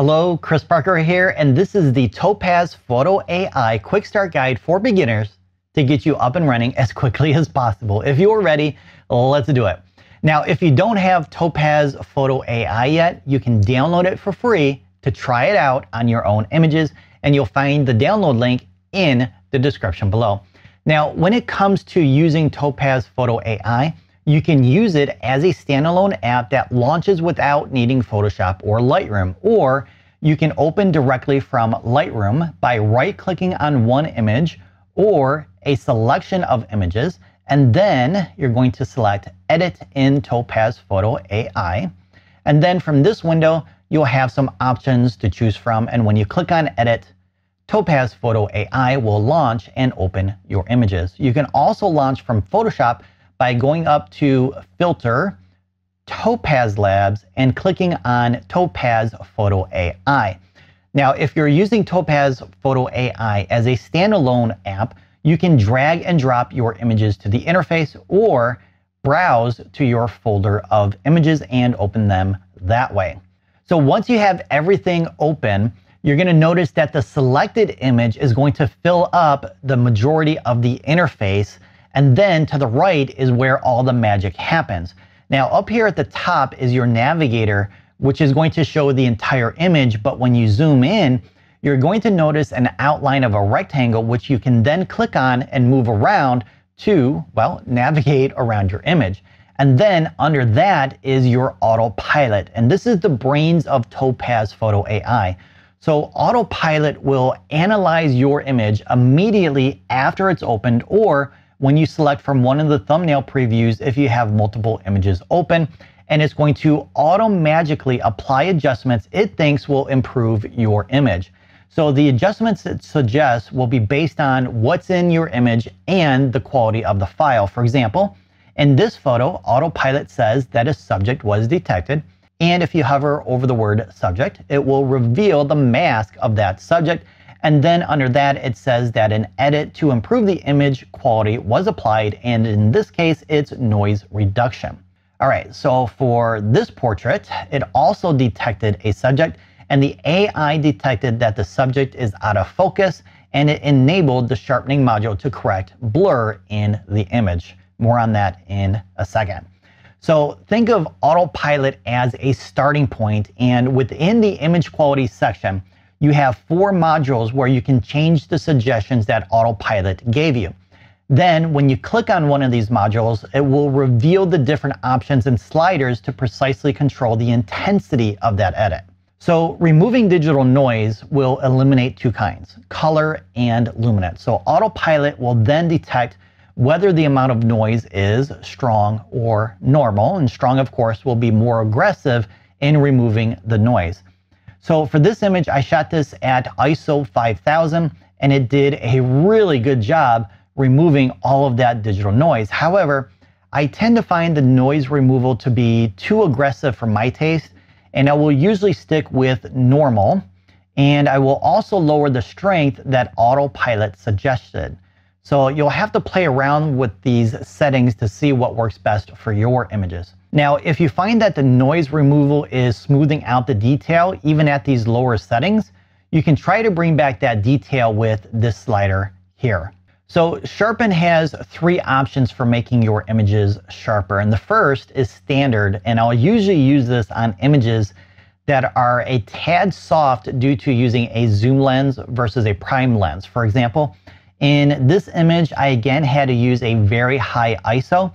Hello, Chris Parker here, and this is the Topaz Photo AI Quick Start Guide for beginners to get you up and running as quickly as possible. If you're ready, let's do it. Now, if you don't have Topaz Photo AI yet, you can download it for free to try it out on your own images, and you'll find the download link in the description below. Now, when it comes to using Topaz Photo AI, you can use it as a standalone app that launches without needing Photoshop or Lightroom, or you can open directly from Lightroom by right-clicking on one image or a selection of images, and then you're going to select Edit in Topaz Photo AI. And then from this window, you'll have some options to choose from, and when you click on Edit, Topaz Photo AI will launch and open your images. You can also launch from Photoshop by going up to Filter, Topaz Labs, and clicking on Topaz Photo AI. Now, if you're using Topaz Photo AI as a standalone app, you can drag and drop your images to the interface or browse to your folder of images and open them that way. So once you have everything open, you're gonna notice that the selected image is going to fill up the majority of the interface, and then to the right is where all the magic happens. Now, up here at the top is your navigator, which is going to show the entire image, but when you zoom in, you're going to notice an outline of a rectangle, which you can then click on and move around to, well, navigate around your image. And then under that is your autopilot. And this is the brains of Topaz Photo AI. So autopilot will analyze your image immediately after it's opened, or when you select from one of the thumbnail previews if you have multiple images open, and it's going to automatically apply adjustments it thinks will improve your image. So the adjustments it suggests will be based on what's in your image and the quality of the file. For example, in this photo, autopilot says that a subject was detected, and if you hover over the word subject, it will reveal the mask of that subject. And then under that, it says that an edit to improve the image quality was applied, and in this case, it's noise reduction. All right, so for this portrait, it also detected a subject, and the AI detected that the subject is out of focus, and it enabled the sharpening module to correct blur in the image. More on that in a second. So think of autopilot as a starting point, and within the image quality section, you have four modules where you can change the suggestions that autopilot gave you. Then when you click on one of these modules, it will reveal the different options and sliders to precisely control the intensity of that edit. So removing digital noise will eliminate two kinds, color and luminance. So autopilot will then detect whether the amount of noise is strong or normal, and strong, of course, will be more aggressive in removing the noise. So for this image, I shot this at ISO 5000, and it did a really good job removing all of that digital noise. However, I tend to find the noise removal to be too aggressive for my taste, and I will usually stick with normal, and I will also lower the strength that autopilot suggested. So you'll have to play around with these settings to see what works best for your images. Now, if you find that the noise removal is smoothing out the detail, even at these lower settings, you can try to bring back that detail with this slider here. So Sharpen has three options for making your images sharper. And the first is Standard, and I'll usually use this on images that are a tad soft due to using a zoom lens versus a prime lens. For example, in this image, I again had to use a very high ISO.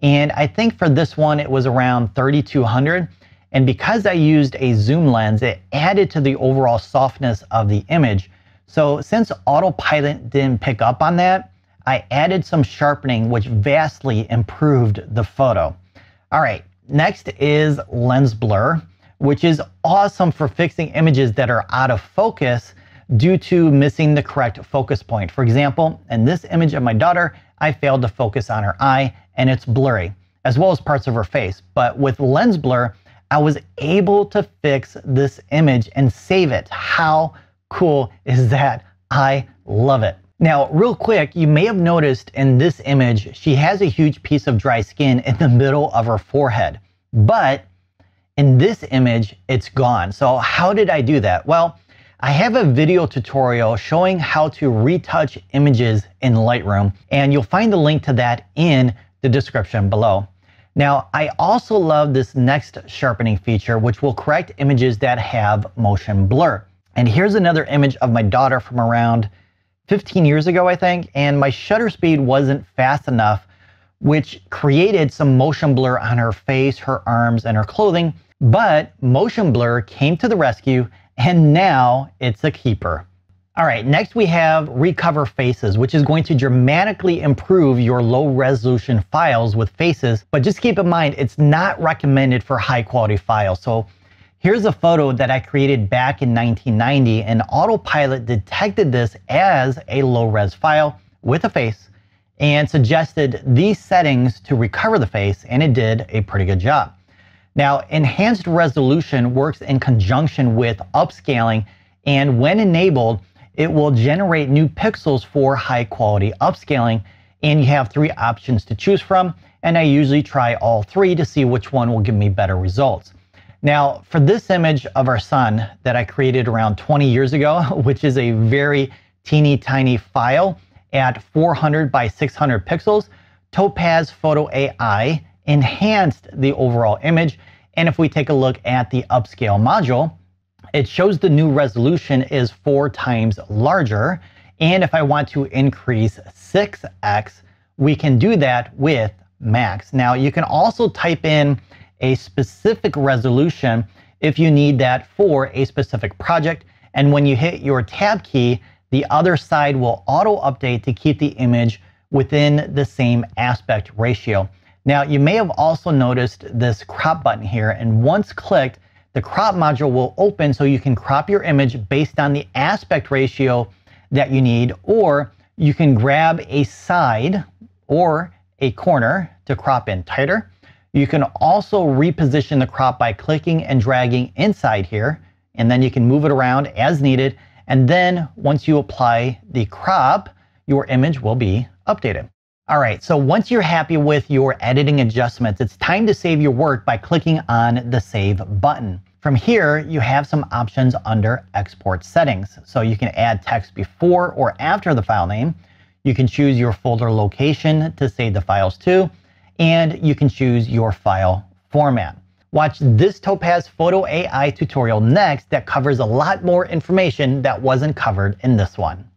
And I think for this one, it was around 3200. And because I used a zoom lens, it added to the overall softness of the image. So since autopilot didn't pick up on that, I added some sharpening, which vastly improved the photo. All right, next is lens blur, which is awesome for fixing images that are out of focus due to missing the correct focus point. For example, in this image of my daughter, I failed to focus on her eye, and it's blurry, as well as parts of her face. But with lens blur, I was able to fix this image and save it. How cool is that? I love it. Now, real quick, you may have noticed in this image, she has a huge piece of dry skin in the middle of her forehead. But In this image, it's gone. So how did I do that? Well, I have a video tutorial showing how to retouch images in Lightroom, and you'll find the link to that in the description below. Now, I also love this next sharpening feature, which will correct images that have motion blur. And here's another image of my daughter from around 15 years ago, I think, and my shutter speed wasn't fast enough, which created some motion blur on her face, her arms, and her clothing. But motion blur came to the rescue, and now it's a keeper. All right, next we have recover faces, which is going to dramatically improve your low resolution files with faces, but just keep in mind, it's not recommended for high quality files. So here's a photo that I created back in 1990, and AutoPilot detected this as a low res file with a face and suggested these settings to recover the face, and it did a pretty good job. Now, enhanced resolution works in conjunction with upscaling, and when enabled, it will generate new pixels for high quality upscaling. And you have three options to choose from, and I usually try all three to see which one will give me better results. Now, for this image of our son that I created around 20 years ago, which is a very teeny tiny file at 400 by 600 pixels, Topaz Photo AI enhanced the overall image. And if we take a look at the upscale module, it shows the new resolution is 4 times larger. And if I want to increase 6x, we can do that with max. Now, you can also type in a specific resolution if you need that for a specific project. And when you hit your tab key, the other side will auto update to keep the image within the same aspect ratio. Now, you may have also noticed this crop button here, and once clicked, the crop module will open so you can crop your image based on the aspect ratio that you need, or you can grab a side or a corner to crop in tighter. You can also reposition the crop by clicking and dragging inside here, and then you can move it around as needed. And then once you apply the crop, your image will be updated. All right, so once you're happy with your editing adjustments, it's time to save your work by clicking on the Save button. From here, you have some options under Export Settings. So you can add text before or after the file name. You can choose your folder location to save the files to, and you can choose your file format. Watch this Topaz Photo AI tutorial next that covers a lot more information that wasn't covered in this one.